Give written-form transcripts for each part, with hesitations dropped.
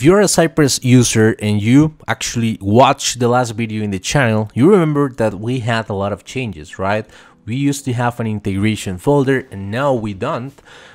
If you're a Cypress user and you actually watched the last video in the channel, you remember that we had a lot of changes, right? We used to have an integration folder and now we don't.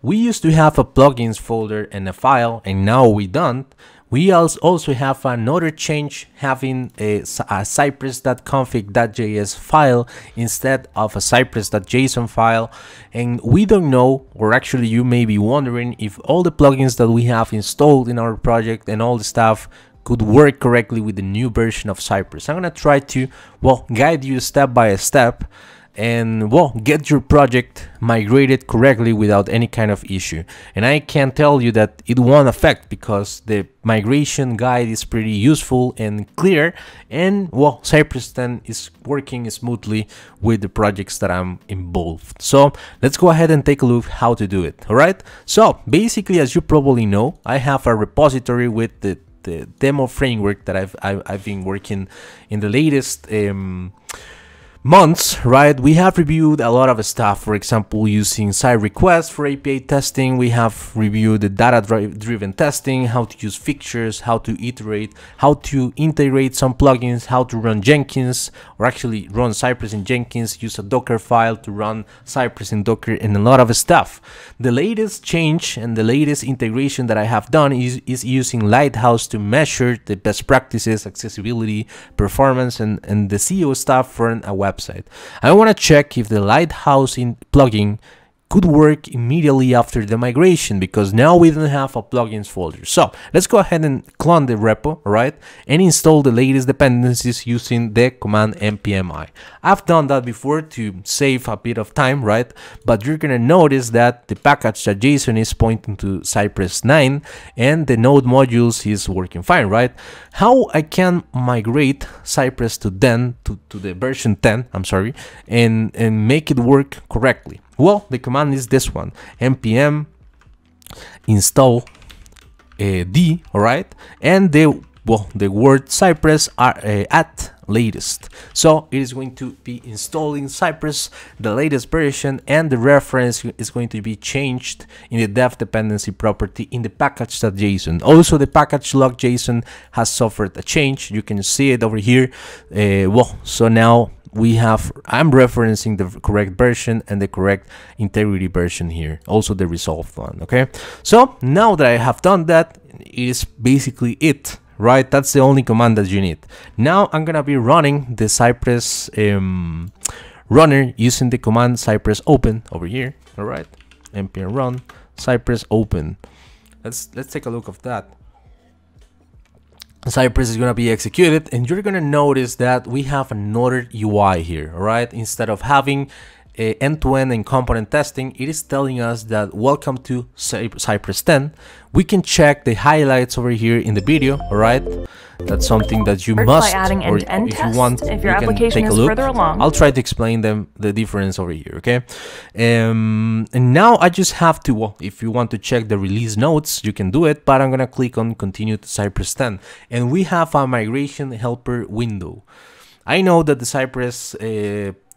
We used to have a plugins folder and a file and now we don't. We also have another change, having a cypress.config.js file instead of a cypress.json file. And we don't know, or actually you may be wondering, if all the plugins that we have installed in our project and all the stuff could work correctly with the new version of Cypress. I'm gonna try to, well, guide you step by step and, well, get your project migrated correctly without any kind of issue. And I can tell you that it won't affect, because the migration guide is pretty useful and clear, and, well, Cypress then is working smoothly with the projects that I'm involved. So let's go ahead and take a look how to do it. All right, so basically, as you probably know, I have a repository with the demo framework that I've been working in the latest months, right? We have reviewed a lot of stuff, for example, using side requests for API testing. We have reviewed the data-driven testing, how to use fixtures, how to iterate, how to integrate some plugins, how to run Jenkins, or actually run Cypress in Jenkins, use a Docker file to run Cypress in Docker, and a lot of stuff. The latest change and the latest integration that I have done is using Lighthouse to measure the best practices, accessibility, performance, and the SEO stuff for a website. I want to check if the Lighthouse plugin could work immediately after the migration, because now we don't have a plugins folder. So let's go ahead and clone the repo, right, and install the latest dependencies using the command npm. I've done that before to save a bit of time, right? But you're gonna notice that the package.json is pointing to Cypress 9 and the node modules is working fine, right? How I can migrate Cypress to the version 10, I'm sorry, and make it work correctly? Well, the command is this one, npm install d, all right, and the word Cypress are at latest. So it is going to be installing Cypress, the latest version, and the reference is going to be changed in the dev dependency property in the package.json. Also, the package-lock.json has suffered a change. You can see it over here. So now I'm referencing the correct version and the correct integrity version here, also the resolved one. Okay, so now that I have done that, is basically it, right? That's the only command that you need. Now I'm gonna be running the Cypress runner using the command Cypress open over here. All right, npm run Cypress open. Let's take a look of that. Cypress is going to be executed, and you're going to notice that we have another UI here, right? Instead of having end-to-end and component testing, it is telling us that welcome to Cypress 10. We can check the highlights over here in the video, all right? That's something that you must, or if you want, you can take a look. I'll try to explain them, the difference over here, okay? And now I just have to, well, if you want to check the release notes, you can do it, but I'm gonna click on continue to Cypress 10. And we have a migration helper window. I know that the Cypress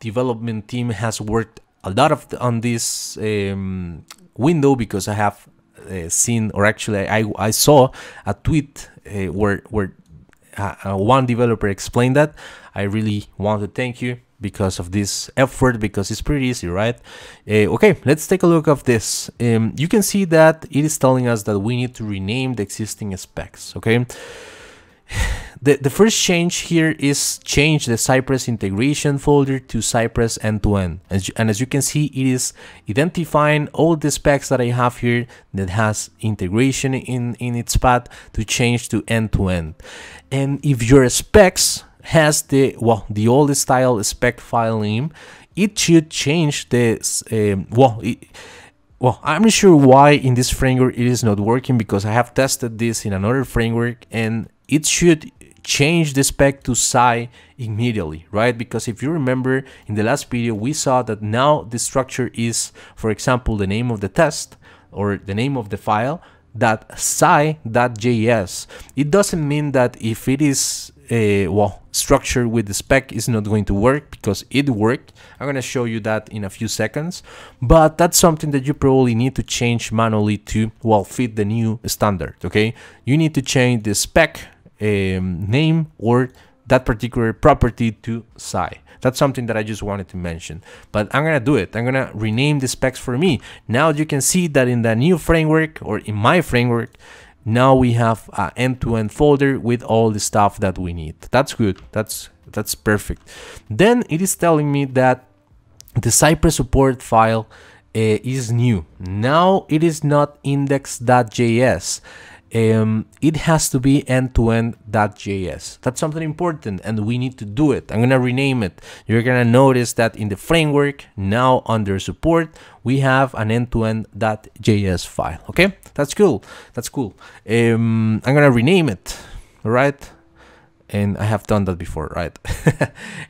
development team has worked a lot on this window, because I have seen, or actually I saw a tweet where one developer explained that. I really want to thank you because of this effort, because it's pretty easy, right? Okay, let's take a look at this. You can see that it is telling us that we need to rename the existing specs, okay? The first change here is change the Cypress integration folder to Cypress end-to-end. And as you can see, it is identifying all the specs that I have here that has integration in its path to change to end-to-end. And if your specs has the old style spec file name, it should change this, I'm not sure why in this framework it is not working, because I have tested this in another framework and it should change the spec to Cy immediately, right? Because if you remember in the last video, we saw that now the structure is, for example, the name of the test or the name of the file, cy.js. It doesn't mean that if it is structured with the spec, is not going to work, because it worked. I'm gonna show you that in a few seconds, but that's something that you probably need to change manually to, well, fit the new standard. Okay, you need to change the spec name or that particular property to cy. That's something that I just wanted to mention, but I'm gonna do it. I'm gonna rename the specs for me. Now you can see that in the new framework, or in my framework, now we have an end-to-end folder with all the stuff that we need. That's good. That's perfect. Then it is telling me that the Cypress support file is new. Now it is not index.js. It has to be end-to-end.js. That's something important, and we need to do it. I'm gonna rename it. You're gonna notice that in the framework, now under support, we have an end-to-end.js file. Okay, that's cool. That's cool. I'm gonna rename it, all right? And I have done that before, right?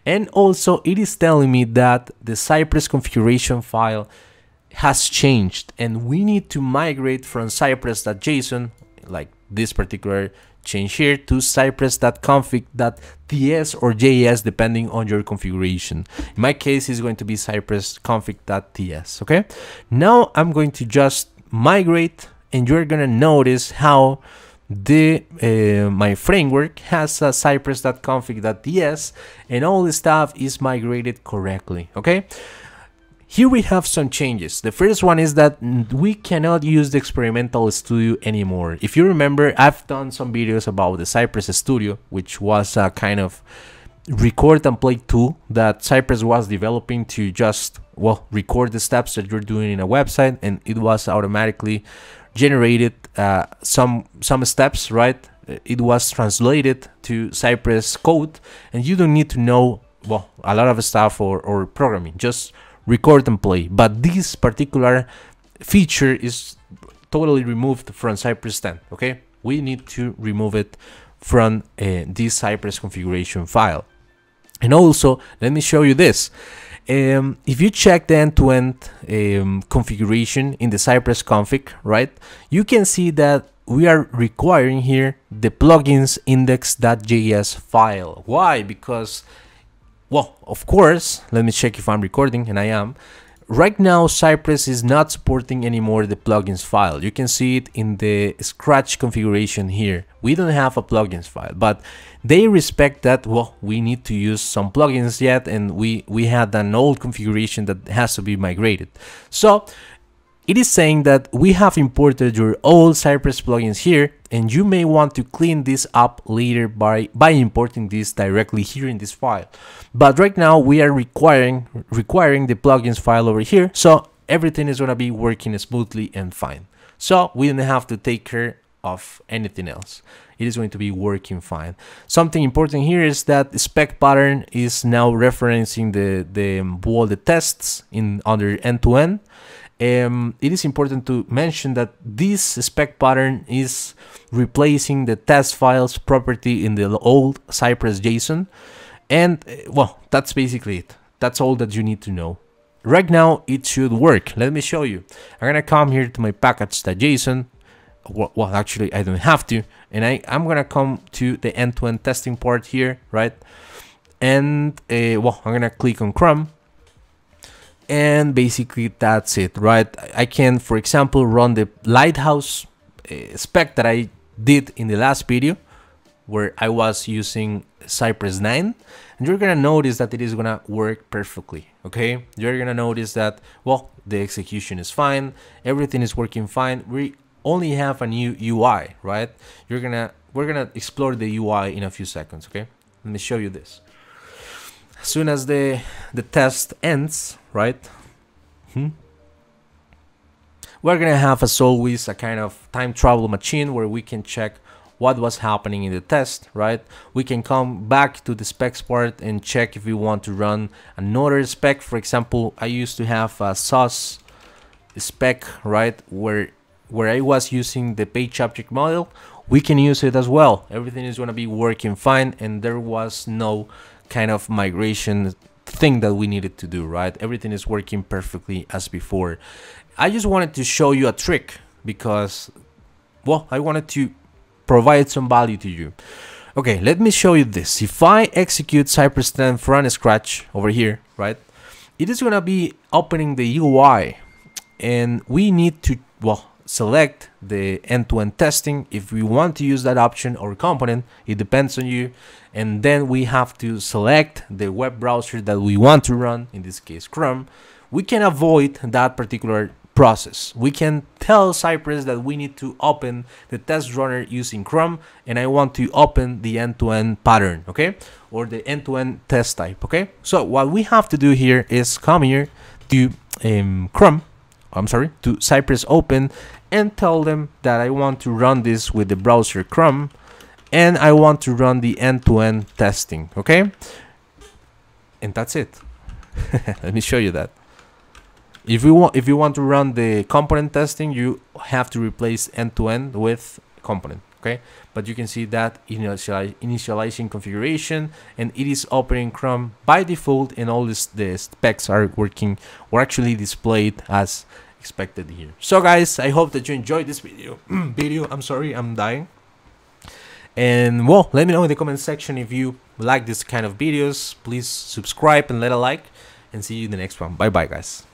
And also, it is telling me that the Cypress configuration file has changed, and we need to migrate from cypress.json, like this particular change here, to cypress.config.ts or JS, depending on your configuration. In my case, it's going to be cypress.config.ts. okay, now I'm going to just migrate, and you're gonna notice how the my framework has a cypress.config.ts, and all the stuff is migrated correctly. Okay, here we have some changes. The first one is that we cannot use the experimental studio anymore. If you remember, I've done some videos about the Cypress Studio, which was a kind of record and play tool that Cypress was developing to just, well, record the steps that you're doing in a website, and it was automatically generated some steps, right? It was translated to Cypress code, and you don't need to know, well, a lot of stuff or programming, just record and play. But this particular feature is totally removed from Cypress 10. Okay, we need to remove it from this Cypress configuration file. And also, let me show you this. If you check the end-to-end configuration in the Cypress config, right, you can see that we are requiring here the plugins index.js file. Why? Because, well, of course, let me check if I'm recording, and I am. Right now, Cypress is not supporting anymore the plugins file. You can see it in the scratch configuration here. We don't have a plugins file, but they respect that, well, we need to use some plugins yet, and we had an old configuration that has to be migrated. So it is saying that we have imported your old Cypress plugins here, and you may want to clean this up later by importing this directly here in this file. But right now we are requiring the plugins file over here, so everything is gonna be working smoothly and fine. So we don't have to take care of anything else. It is going to be working fine. Something important here is that the spec pattern is now referencing all the tests in under end-to-end. It is important to mention that this spec pattern is replacing the test files property in the old Cypress JSON, and well, that's basically it. That's all that you need to know. Right now it should work. Let me show you. I'm gonna come here to my package.json. Well, actually I don't have to, and I'm gonna come to the end-to-end testing part here, right? And well, I'm gonna click on Chrome. And basically that's it, right? I can, for example, run the Lighthouse spec that I did in the last video, where I was using Cypress 9, and you're gonna notice that it is gonna work perfectly. Okay, you're gonna notice that, well, the execution is fine, everything is working fine. We only have a new UI, right? We're gonna explore the UI in a few seconds. Okay, let me show you this. As soon as the test ends, right, we're gonna have, as always, a kind of time travel machine where we can check what was happening in the test, right? We can come back to the specs part and check if we want to run another spec. For example, I used to have a SOS spec, right, where I was using the page object model. We can use it as well. Everything is gonna be working fine, and there was no kind of migration thing that we needed to do, right? Everything is working perfectly as before. I just wanted to show you a trick, because well, I wanted to provide some value to you. Okay, let me show you this. If I execute Cypress 10 from scratch over here, right, it is gonna be opening the UI, and we need to, well, select the end-to-end testing if we want to use that option or component, it depends on you. And then we have to select the web browser that we want to run, in this case Chrome. We can avoid that particular process. We can tell Cypress that we need to open the test runner using Chrome, and I want to open the end-to-end pattern, okay, or the end-to-end test type, okay. So what we have to do here is come here to to Cypress open, and tell them that I want to run this with the browser Chrome, and I want to run the end-to-end testing, okay? And that's it. Let me show you that. If you want to run the component testing, you have to replace end-to-end with component, okay? But you can see that initializing configuration, and it is opening Chrome by default, and all this, the specs are working or actually displayed as expected here. So guys, I hope that you enjoyed this video. I'm dying. And well, let me know in the comment section if you like this kind of videos. Please subscribe and let a like, and see you in the next one. Bye bye guys.